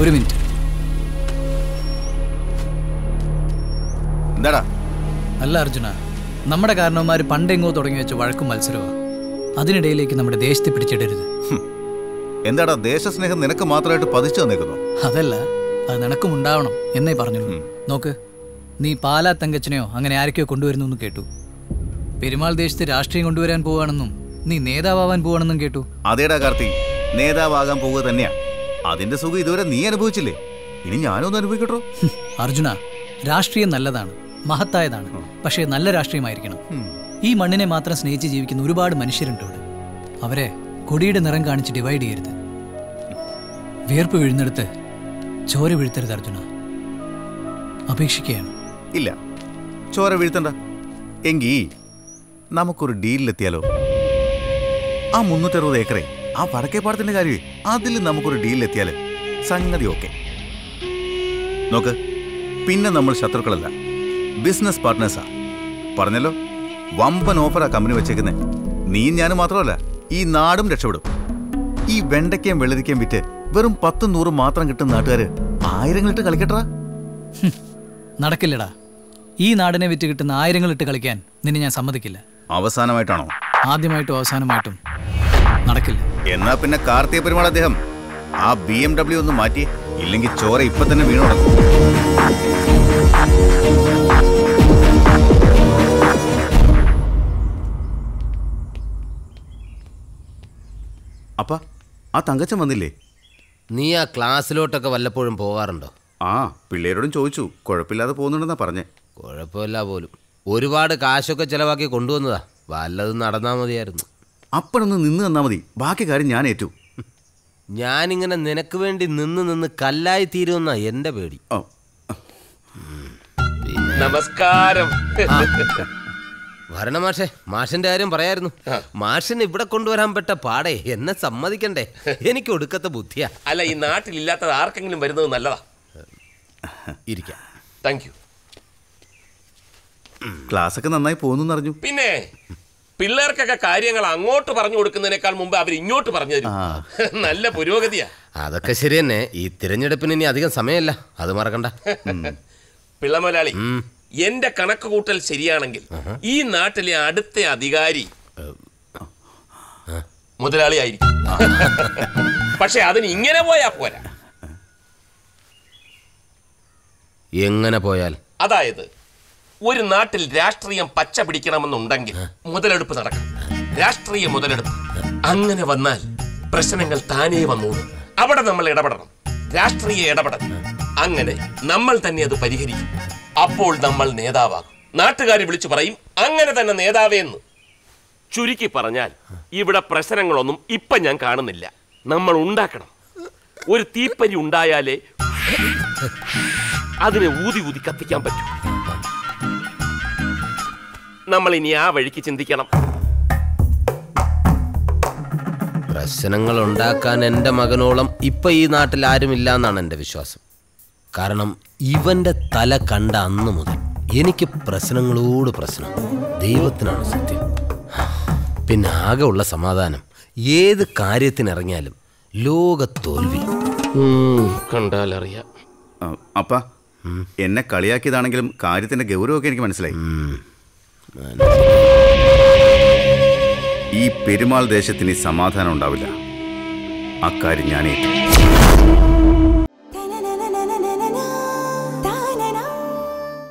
ഒരു മിനിറ്റ്. എന്താടാ? അല്ല അർജുന, നമ്മുടെ കാരണവന്മാർ പണ്ടെങ്കോ തുടങ്ങി വെച്ച വഴക്കും മത്സരവും അതിനിടയിലേക്ക് നമ്മുടെ ദേശത്തെ പിടിച്ചിടരുത്. എന്താടാ ദേശസ്നേഹം നിനക്ക് മാത്രമായിട്ട് പതിച്ചു തന്നേക്കുന്നു? അതല്ല, അത് നിനക്കും ഉണ്ടാവണം എന്നേ പറഞ്ഞുള്ളൂ. നോക്ക്, നീ പാലാ തങ്കച്ചനെയോ അങ്ങനെ ആരൊക്കെയോ കൊണ്ടുവരുന്നു എന്ന് കേട്ടു. പെരുമാൾ ദേശത്ത് രാഷ്ട്രീയം കൊണ്ടുവരാൻ പോവാണെന്നും നീ നേതാവാൻ പോവാണെന്നും കേട്ടു. അതേടാ കാർത്തി, നേതാവാകാൻ പോവുക തന്നെയാ. അതിന്റെ സുഖം ഇതുവരെ നീ അനുഭവിച്ചില്ലേ, ഇനി ഞാനൊന്നും അനുഭവിക്കട്ടോ. അർജുന, രാഷ്ട്രീയം നല്ലതാണ്, മഹത്തായതാണ്. പക്ഷേ നല്ല രാഷ്ട്രീയമായിരിക്കണം. ഈ മണ്ണിനെ മാത്രം സ്നേഹിച്ച് ജീവിക്കുന്ന ഒരുപാട് മനുഷ്യരുണ്ട് ഇവിടെ. അവരെ കൊടിയുടെ നിറം കാണിച്ച് ഡിവൈഡ് ചെയ്യരുത്. വിയർപ്പ് വീഴുന്നെടുത്ത് ചോര വീഴ്ത്തരുത് അർജുന. അപേക്ഷിക്കുകയാണ്. ഇല്ല, ചോര വീഴ്ത്തണ്ട. എങ്കി നമുക്കൊരു ഡീലിലെത്തിയാലോ? ആ 360 ഏക്കറേ, ആ വടക്കേ പാടത്തിന്റെ കാര്യമേ, അതിൽ നമുക്കൊരു ഡീലിലെത്തിയാല് സംഗതി ഓക്കെ. നോക്ക്, പിന്നെ നമ്മൾ ശത്രുക്കളല്ല, ബിസിനസ് പാർട്ട്നേഴ്സാ. പറഞ്ഞല്ലോ, വമ്പൻ ഓഫറാ കമ്പനി വെച്ചേക്കുന്നേ. നീ ഞാനും മാത്രമല്ല, ഈ നാടും രക്ഷപ്പെടും. ഈ വെണ്ടയ്ക്കയും വെള്ളരിക്കയും വിറ്റ് വെറും 10-100 മാത്രം കിട്ടുന്ന നാട്ടുകാര് 1000 ഇട്ട് കളിക്കട്ടാ. നടക്കില്ലടാ, ഈ നാടിനെ വിറ്റ് കിട്ടുന്ന 1000 ഇട്ട് കളിക്കാൻ നിന്നെ ഞാൻ സമ്മതിക്കില്ല. അവസാനമായിട്ടാണോ? ആദ്യമായിട്ടും അവസാനമായിട്ടും നടക്കില്ല. എന്നാ പിന്നെ കാർത്തിക പെരുമാൾ അദ്ദേഹം ആ BMW ഒന്ന് മാറ്റി, ഇല്ലെങ്കിൽ ചോര ഇപ്പൊ തന്നെ വീണു നടക്കും. അപ്പ ആ തങ്കച്ചൻ വന്നില്ലേ? നീ ആ ക്ലാസ്സിലോട്ടൊക്കെ വല്ലപ്പോഴും പോകാറുണ്ടോ? ആ, പിള്ളേരോടും ചോദിച്ചു, കുഴപ്പമില്ലാതെ പോകുന്നുണ്ടെന്നാ പറഞ്ഞേ. കുഴപ്പമില്ല പോലും, ഒരുപാട് കാശൊക്കെ ചെലവാക്കി കൊണ്ടുവന്നതാ, വല്ലതും നടന്നാൽ മതിയായിരുന്നു. അപ്പനൊന്ന് നിന്ന് തന്നാൽ മതി, ബാക്കി കാര്യം ഞാൻ ഏറ്റു. ഞാനിങ്ങനെ നിനക്ക് വേണ്ടി നിന്ന് കല്ലായി തീരുമെന്നാ എൻ്റെ പേടി. നമസ്കാരം. വരണ മാഷെ, മാഷിൻ്റെ കാര്യം പറയായിരുന്നു. മാഷിന് ഇവിടെ കൊണ്ടുവരാൻ പെട്ട പാടേ, എന്നെ സമ്മതിക്കണ്ടേ? എനിക്ക് ഒടുക്കത്തെ ബുദ്ധിയാ. അല്ല, ഈ നാട്ടിലില്ലാത്തത് ആർക്കെങ്കിലും വരുന്നത് നല്ലതാ. ഇരിക്കാം. Thank you. ക്ലാസ് ഒക്കെ നന്നായി പോകുന്നു അറിഞ്ഞു. പിന്നെ പിള്ളേർക്കൊക്കെ കാര്യങ്ങൾ അങ്ങോട്ട് പറഞ്ഞു കൊടുക്കുന്നതിനേക്കാൾ മുമ്പ് അവർ ഇങ്ങോട്ട് പറഞ്ഞു തരും. നല്ല പുരോഗതിയാ. അതൊക്കെ ശരി തന്നെ. ഈ തിരഞ്ഞെടുപ്പിന് ഇനി അധികം സമയമല്ല, അത് മറക്കണ്ട. പിള്ളമൊലാളി, എന്റെ കണക്ക് കൂട്ടൽ ശരിയാണെങ്കിൽ ഈ നാട്ടിലെ അടുത്ത അധികാരി മുതലാളി ആയിരിക്കും. പക്ഷെ അതിന് ഇങ്ങനെ പോയാ പോരാ. എങ്ങനെ പോയാൽ? അതായത് ഒരു നാട്ടിൽ രാഷ്ട്രീയം പച്ച പിടിക്കണമെന്നുണ്ടെങ്കിൽ മുതലെടുപ്പ് നടക്കും, രാഷ്ട്രീയ മുതലെടുപ്പ്. അങ്ങനെ വന്നാൽ പ്രശ്നങ്ങൾ താനേ വന്നോളൂ. അവിടെ നമ്മൾ ഇടപെടണം, രാഷ്ട്രീയ ഇടപെടൽ. അങ്ങനെ നമ്മൾ തന്നെ അത് പരിഹരിക്കും. അപ്പോൾ നമ്മൾ നേതാവാകും. നാട്ടുകാരെ വിളിച്ചു പറയും, അങ്ങനെ തന്നെ നേതാവേന്ന്. ചുരുക്കി പറഞ്ഞാൽ ഇവിടെ പ്രശ്നങ്ങളൊന്നും ഇപ്പം ഞാൻ കാണുന്നില്ല. നമ്മൾ ഉണ്ടാക്കണം. ഒരു തീപ്പരി ഉണ്ടായാലേ അതിനെ ഊതി ഊതി കത്തിക്കാൻ പറ്റും. നമ്മൾ ഇനി ആ വഴിക്ക് ചിന്തിക്കണം. പ്രശ്നങ്ങൾ ഉണ്ടാക്കാൻ എൻ്റെ മകനോളം ഇപ്പൊ ഈ നാട്ടിൽ ആരുമില്ല എന്നാണ് എൻ്റെ വിശ്വാസം. കാരണം ഇവന്റെ തല കണ്ട അന്ന് മുതൽ എനിക്ക് പ്രശ്നങ്ങളോട് പ്രശ്നം. ദൈവത്തിനാണ് സത്യം. പിന്നെ ആകെ ഉള്ള സമാധാനം, ഏത് കാര്യത്തിനിറങ്ങിയാലും ലോകത്തോൽവി. കണ്ടാലറിയാം. അപ്പാ, എന്നെ കളിയാക്കിയതാണെങ്കിലും കാര്യത്തിന്റെ ഗൗരവമൊക്കെ എനിക്ക് മനസ്സിലായി. ഈ പെരുമാൾ ദേശത്തിന് സമാധാനം ഉണ്ടാവില്ല. അക്കാര്യം ഞാനേറ്റു.